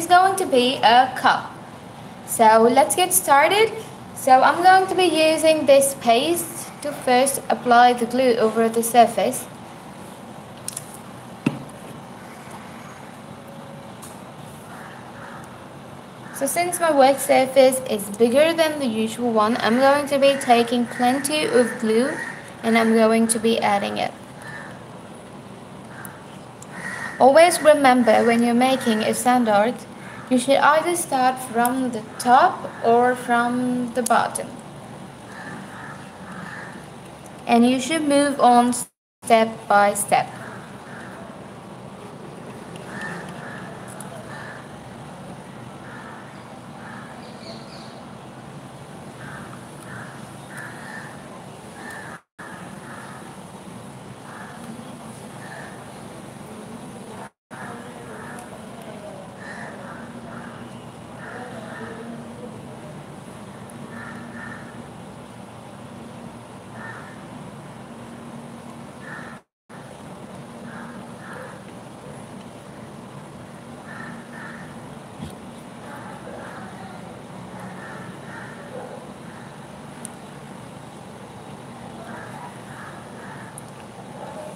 is going to be a cup. So let's get started. So I'm going to be using this paste to first apply the glue over the surface. So since my work surface is bigger than the usual one, I'm going to be taking plenty of glue and I'm going to be adding it. Always remember, when you're making a sand art, you should either start from the top or from the bottom. And you should move on step by step.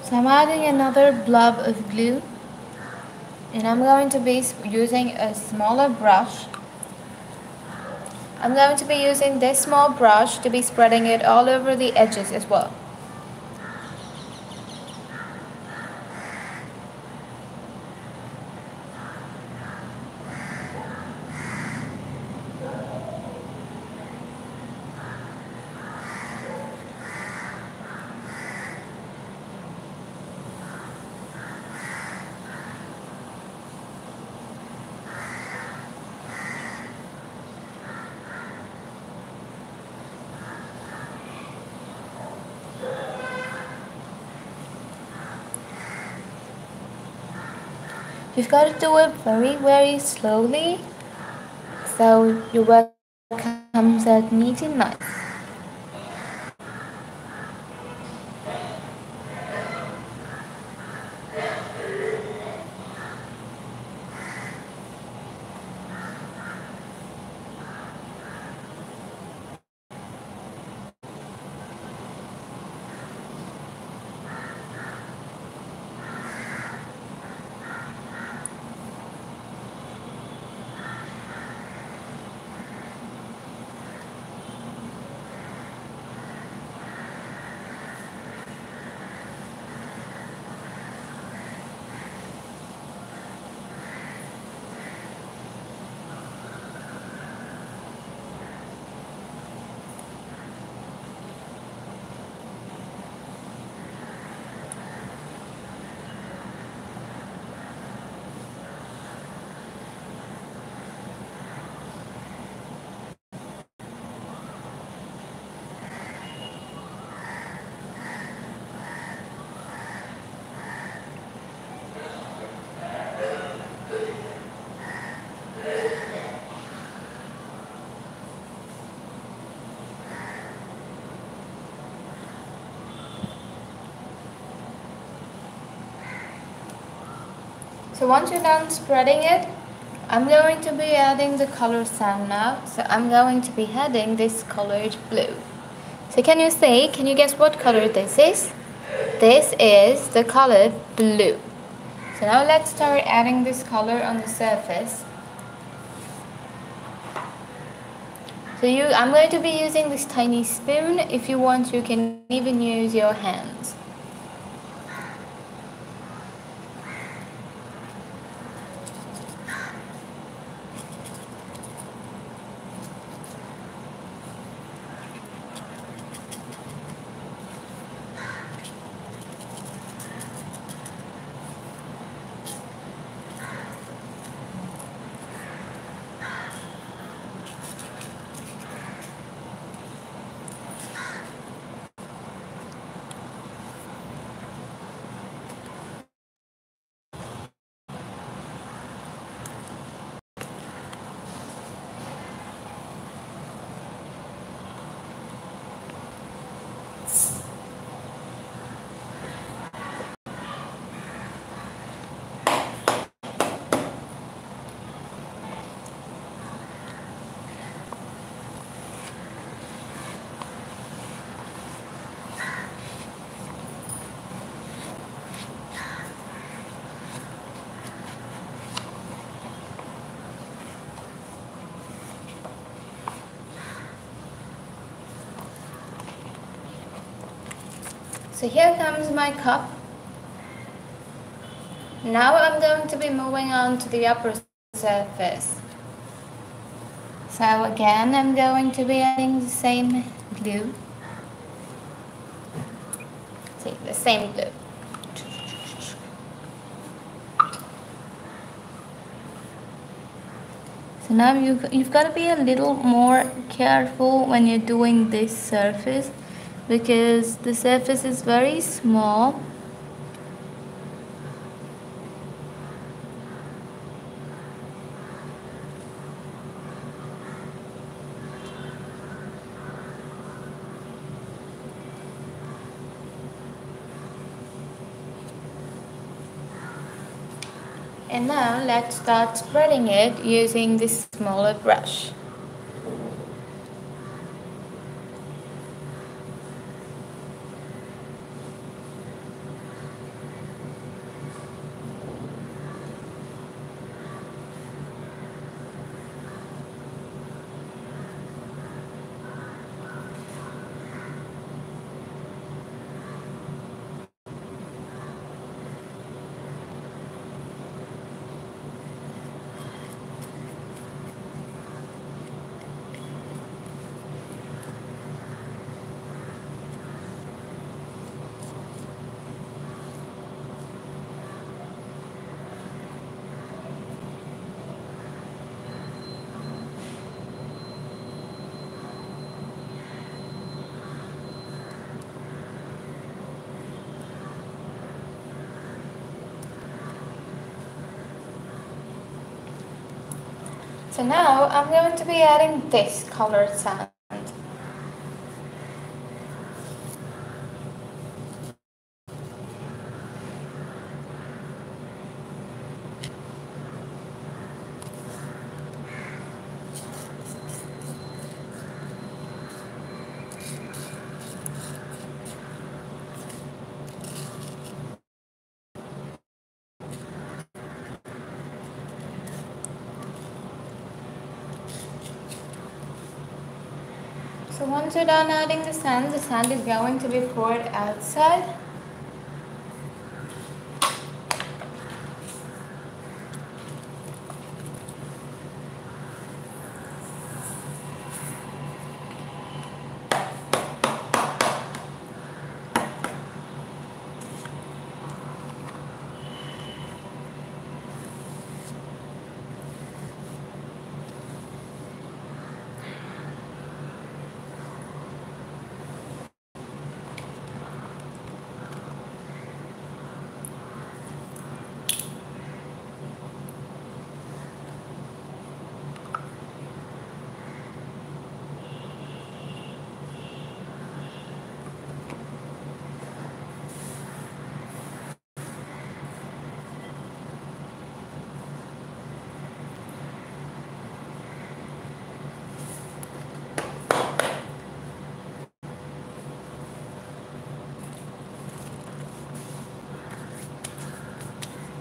So I'm adding another blob of glue and I'm going to be using a smaller brush. I'm going to be using this small brush to be spreading it all over the edges as well. You've got to do it very, very slowly, so your work comes out neat and nice. So once you're done spreading it, I'm going to be adding the color sand now. So I'm going to be adding this colored blue. So can you see, can you guess what color this is? This is the color blue. So now let's start adding this color on the surface. So I'm going to be using this tiny spoon. If you want, you can even use your hands. So here comes my cup. Now I'm going to be moving on to the upper surface. So again, I'm going to be adding the same glue. See, the same glue. So now you've got to be a little more careful when you're doing this surface, because the surface is very small. And now let's start spreading it using this smaller brush. So now I'm going to be adding this colored sand. So once you're done adding the sand is going to be poured outside.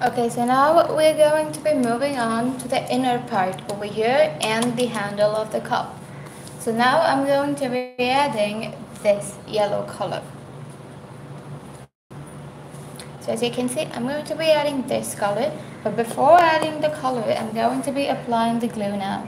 Okay, so now we're going to be moving on to the inner part over here and the handle of the cup. So now I'm going to be adding this yellow color. So as you can see, I'm going to be adding this color, but before adding the color, I'm going to be applying the glue now.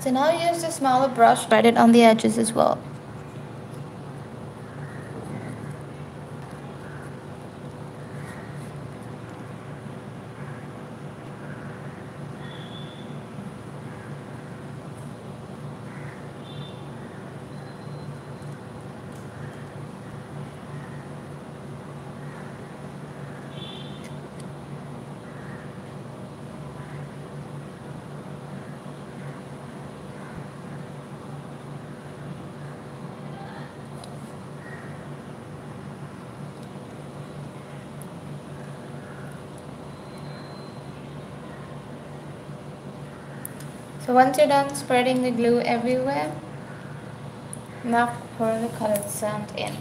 So now use the smaller brush, spread it on the edges as well. So once you're done spreading the glue everywhere, now pour the colored sand in.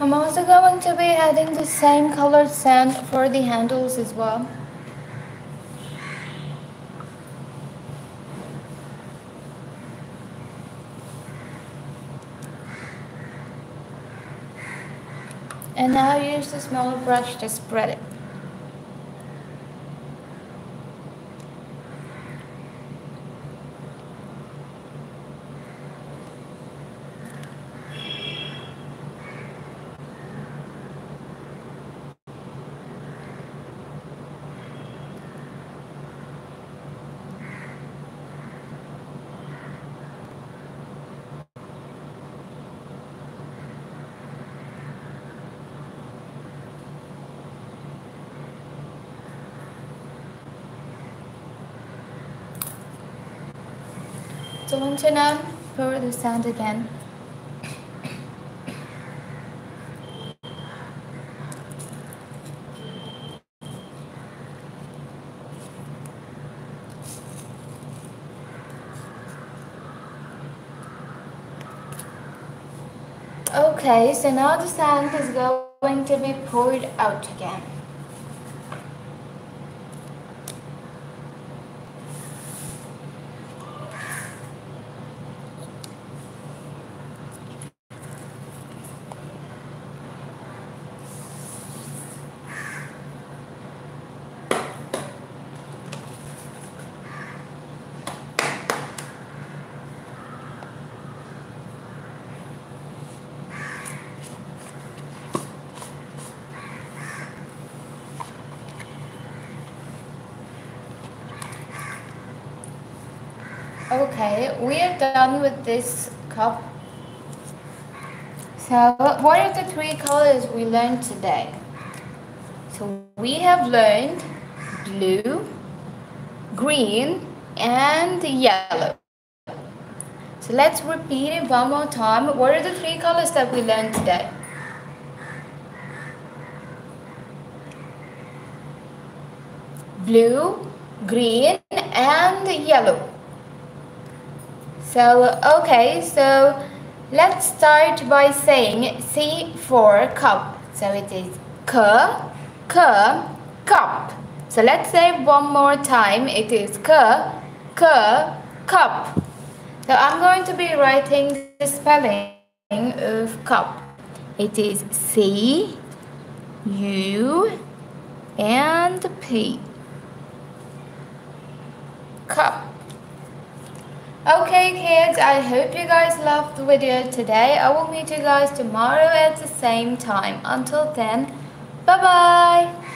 I'm also going to be adding the same colored sand for the handles as well. And now use the smaller brush to spread it. So once you're done, pour the sand again. Okay, so now the sand is going to be poured out again. Okay, we are done with this cup. So, what are the three colors we learned today? So, we have learned blue, green, and yellow. So, let's repeat it one more time. What are the three colors that we learned today? Blue, green, and yellow. So, okay, so let's start by saying C for cup. So it is cup. So let's say one more time. It is cup. So I'm going to be writing the spelling of cup. It is C, U, and P. Cup. Okay kids, I hope you guys loved the video today. I will meet you guys tomorrow at the same time. Until then, bye-bye.